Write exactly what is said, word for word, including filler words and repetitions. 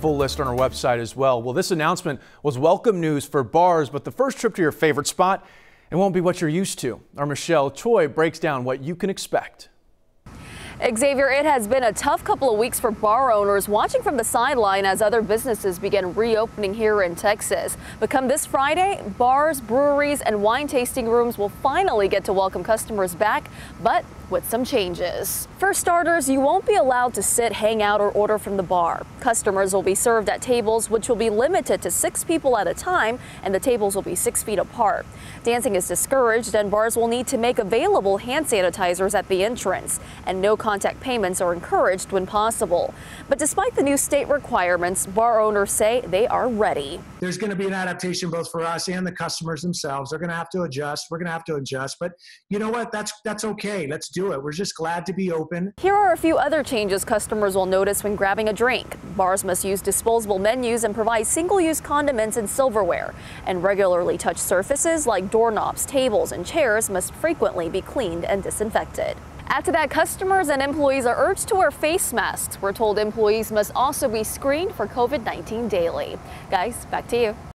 full list on our website as well. Well, this announcement was welcome news for bars, but the first trip to your favorite spot, it won't be what you're used to. Our Michelle Choi breaks down what you can expect. Xavier, it has been a tough couple of weeks for bar owners watching from the sideline as other businesses begin reopening here in Texas. But come this Friday, bars, breweries, and wine tasting rooms will finally get to welcome customers back, but with some changes. For starters, you won't be allowed to sit, hang out, or order from the bar. Customers will be served at tables which will be limited to six people at a time, and the tables will be six feet apart. Dancing is discouraged, and bars will need to make available hand sanitizers at the entrance, and no contact payments are encouraged when possible. But despite the new state requirements, bar owners say they are ready. There's going to be an adaptation both for us and the customers themselves. They're going to have to adjust. We're going to have to adjust. But you know what? That's that's okay. Let's do it. We're just glad to be open. Here are a few other changes customers will notice when grabbing a drink. Bars must use disposable menus and provide single-use condiments and silverware. And regularly touched surfaces like doorknobs, tables, and chairs must frequently be cleaned and disinfected. After that, customers and employees are urged to wear face masks. We're told employees must also be screened for COVID nineteen daily. Guys, back to you.